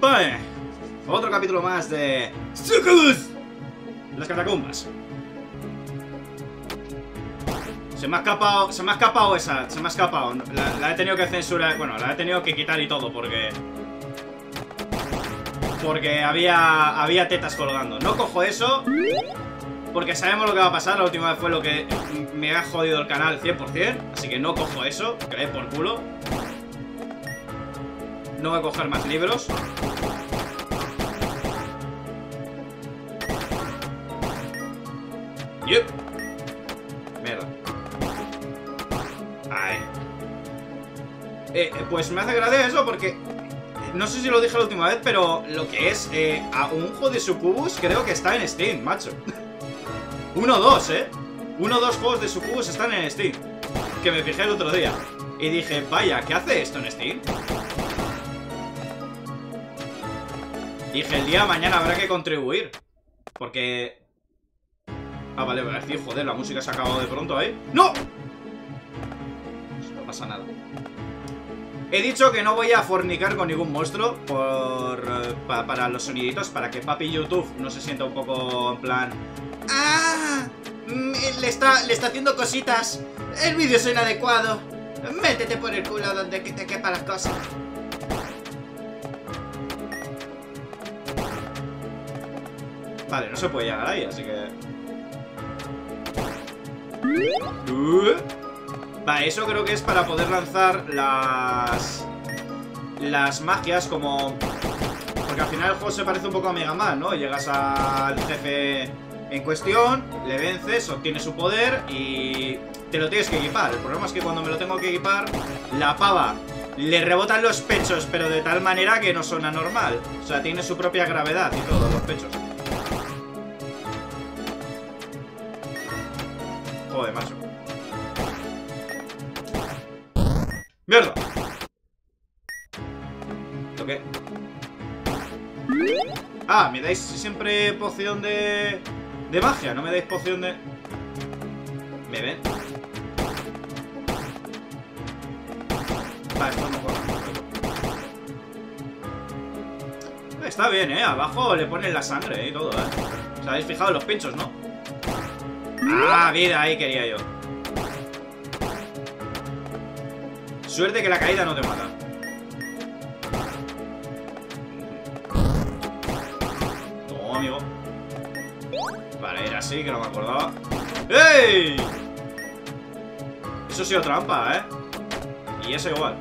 Vale, otro capítulo más de Succubus, las catacumbas. Se me ha escapado esa, la he tenido que censurar, bueno, la he tenido que quitar y todo porque había tetas colgando. No cojo eso, porque sabemos lo que va a pasar, la última vez fue lo que me ha jodido el canal 100%, así que no cojo eso, que le dé por culo. No voy a coger más libros. Yep. Mierda. Ay. Pues me hace gracia eso porque... no sé si lo dije la última vez, pero lo que es un juego de Succubus creo que está en Steam, macho. 1 o 2, ¿eh? 1 o 2 juegos de Succubus están en Steam. Que me fijé el otro día. Y dije, vaya, ¿qué hace esto en Steam? Dije, el día de mañana habrá que contribuir. Porque... ah, vale, vale, tío, joder, la música se ha acabado de pronto ahí. ¡No! No pasa nada. He dicho que no voy a fornicar con ningún monstruo para los soniditos, para que papi YouTube no se sienta un poco en plan... ¡ah! Le está haciendo cositas. El vídeo es inadecuado. Métete por el culo donde te quepa las cosas. Vale, no se puede llegar ahí, así que... vale, eso creo que es para poder lanzar las magias como... porque al final el juego se parece un poco a Mega Man, ¿no? Llegas al jefe en cuestión, le vences, obtienes su poder y te lo tienes que equipar. El problema es que cuando me lo tengo que equipar, la pava le rebotan los pechos, pero de tal manera que no suena normal. O sea, tiene su propia gravedad y todo, los pechos. Joder, macho. ¡Mierda! ¿Lo qué? Ah, me dais siempre poción de... de magia, no me dais poción de... ¿me ven? Vale, esto no puedo. Está bien, ¿eh? Abajo le ponen la sangre y todo, ¿eh? ¿Os habéis fijado en los pinchos, no? ¡Ah, vida! Ahí quería yo. Suerte que la caída no te mata. No, amigo. Vale, era así, que no me acordaba. ¡Ey! Eso ha sido trampa, ¿eh? Y eso igual.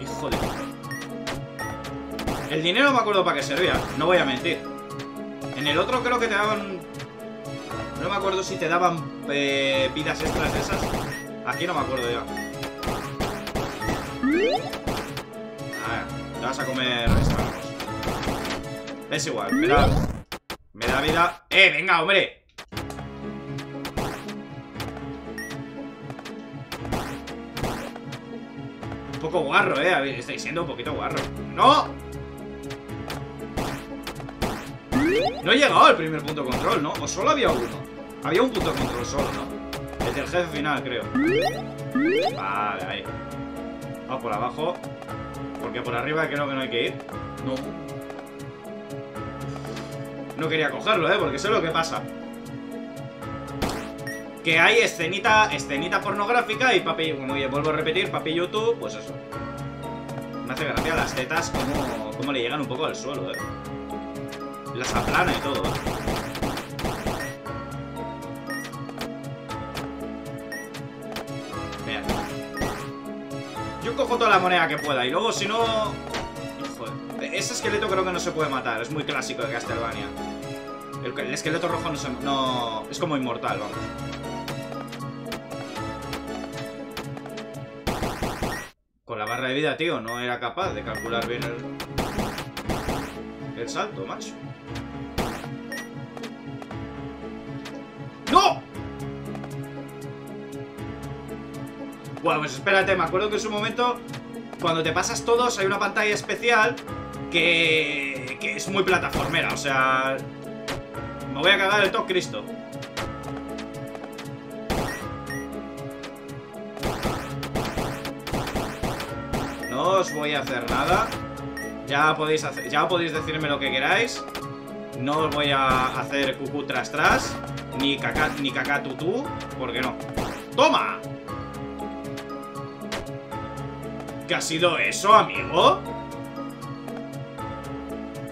Hijo de... el dinero no me acuerdo para qué servía, no voy a mentir. En el otro creo que te daban... no me acuerdo si te daban vidas extras de esas. Aquí no me acuerdo ya. Te vas a comer estragos. Es igual, me da vida. Venga, hombre. Un poco guarro, estáis siendo un poquito guarro. ¡No! No he llegado al primer punto de control, ¿no? O solo había uno. Había un punto de control solo, ¿no? Desde el jefe final, creo. Vale, ahí. Vamos por abajo. Porque por arriba creo que no hay que ir. No. No quería cogerlo, ¿eh? Porque sé lo que pasa. Que hay escenita pornográfica y papi... como ya vuelvo a repetir, papi YouTube, pues eso. Me hace gracia las tetas como le llegan un poco al suelo, ¿eh? Las aplana y todo, ¿eh? Cojo toda la moneda que pueda y luego si no... joder. Ese esqueleto creo que no se puede matar, es muy clásico de Castlevania. El esqueleto rojo no se... no... es como inmortal, vamos. Con la barra de vida, tío, no era capaz de calcular bien el salto, macho. ¡No! Bueno, pues espérate, me acuerdo que en su momento, cuando te pasas todos, hay una pantalla especial que es muy plataformera, o sea... me voy a cagar el top Cristo. No os voy a hacer nada. Ya podéis decirme lo que queráis. No os voy a hacer cucú tras tras, ni caca, ni caca tutú, porque no. ¡Toma! ¿Qué ha sido eso, amigo?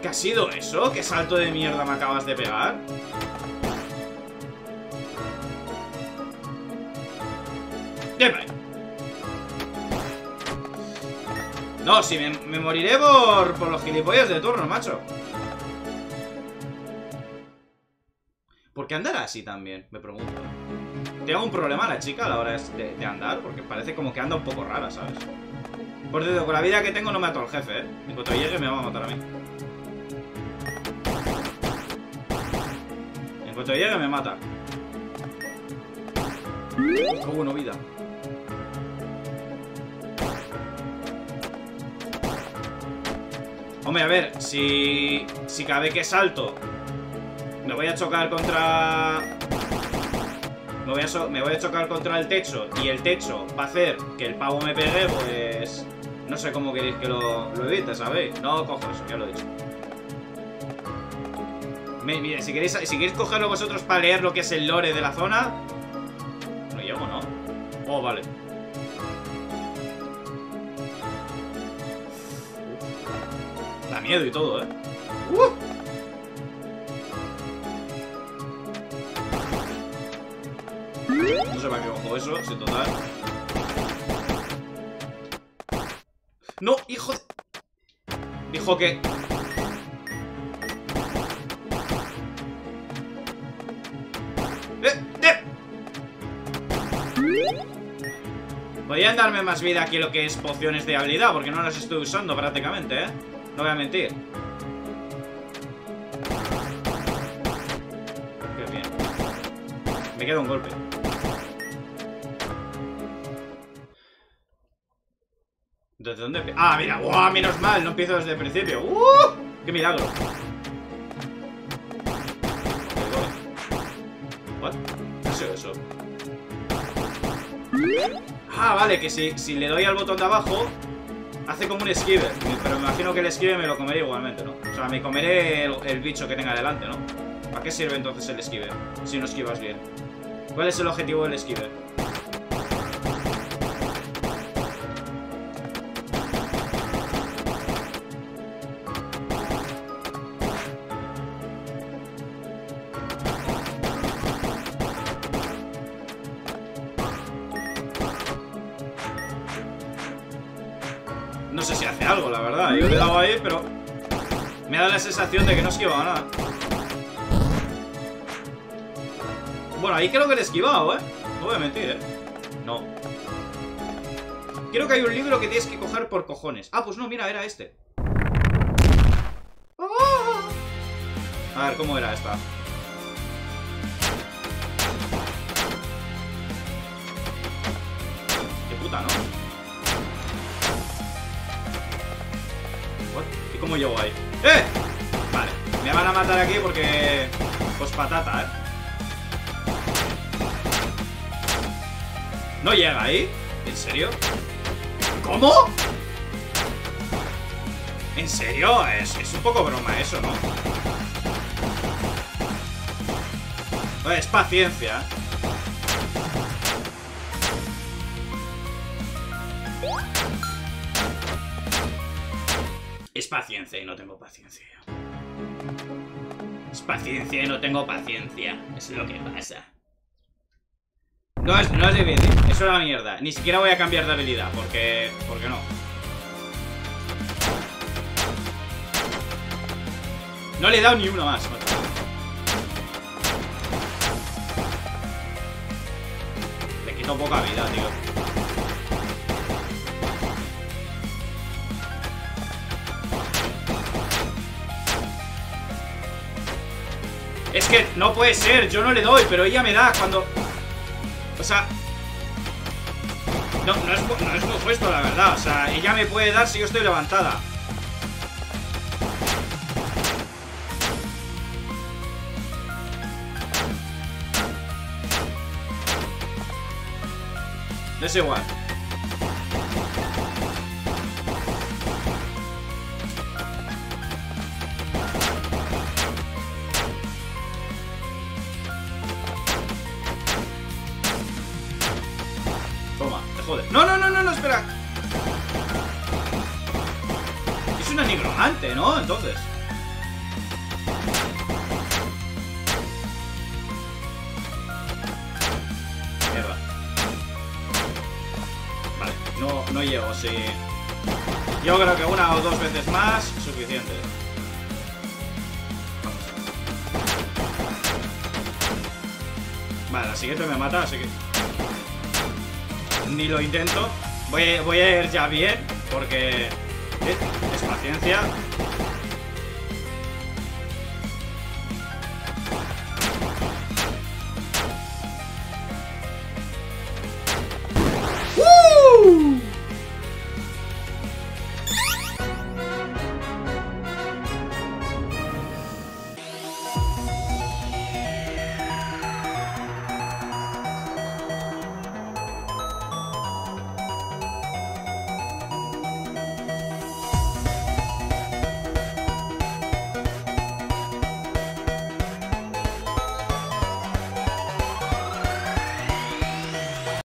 ¿Qué ha sido eso? ¿Qué salto de mierda me acabas de pegar? ¡Deme! No, si me moriré por los gilipollas de turno, macho. ¿Por qué andará así también? Me pregunto. ¿Tiene algún problema la chica a la hora de andar? Porque parece como que anda un poco rara, ¿sabes? Por cierto, con la vida que tengo no mato al jefe, ¿eh? En cuanto llegue me va a matar a mí. En cuanto llegue me mata. ¡Oh, bueno, vida! Hombre, a ver, si cabe que salto, me voy a chocar contra... Me voy a chocar contra el techo y el techo va a hacer que el pavo me pegue, pues... No sé cómo queréis que lo evite, ¿sabéis? No cojo eso, ya lo he dicho. Mira, si queréis cogerlo vosotros para leer lo que es el lore de la zona... No llego, ¿no? Oh, vale. Da miedo y todo, ¿eh? No sé para qué cojo eso, si total. ¡No, hijo de...! Dijo que... Podrían darme más vida aquí lo que es pociones de habilidad, porque no las estoy usando prácticamente, ¿eh? No voy a mentir. Qué bien. Me queda un golpe. ¿Desde dónde? Ah, mira, ¡guau! ¡Wow! Menos mal, no empiezo desde el principio. ¡Uh! ¡Qué milagro! ¿What? ¿Qué ha sido eso? Ah, vale, que si le doy al botón de abajo... Hace como un esquive, pero me imagino que el esquive me lo comeré igualmente, ¿no? O sea, me comeré el bicho que tenga delante, ¿no? ¿Para qué sirve entonces el esquive? Si no esquivas bien. ¿Cuál es el objetivo del esquive? No sé si hace algo, la verdad. Yo le he dado ahí, pero me da la sensación de que no esquivaba nada. Bueno, ahí creo que le he esquivado, ¿eh? No voy a mentir, ¿eh? No. Creo que hay un libro que tienes que coger por cojones. Ah, pues no, mira, era este. A ver, ¿cómo era esta? Qué puta, ¿no? ¿Y cómo llego ahí? ¡Eh! Vale, me van a matar aquí porque... Pues patata, ¿eh? ¿No llega ahí? ¿En serio? ¿Cómo? ¿En serio? Es un poco broma eso, ¿no? Es paciencia. Es paciencia y no tengo paciencia. Es paciencia y no tengo paciencia. Es lo que pasa. No es difícil. Eso es una mierda. Ni siquiera voy a cambiar de habilidad. Porque no. No le he dado ni uno más. Le quito poca vida, tío. Es que no puede ser, yo no le doy, pero ella me da cuando... O sea... No es muy justo, la verdad. O sea, ella me puede dar si yo estoy levantada. Es igual. no, no, espera. Es una nigromante, ¿no? Entonces. Mierda. Vale, no llego, sí. Yo creo que una o dos veces más, suficiente. Vale, la siguiente me mata, así que... ni lo intento. Voy a ir ya bien, porque... es paciencia.